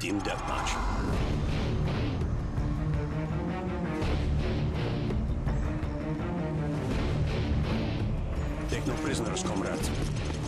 Team Deathmatch. Take no prisoners, comrades.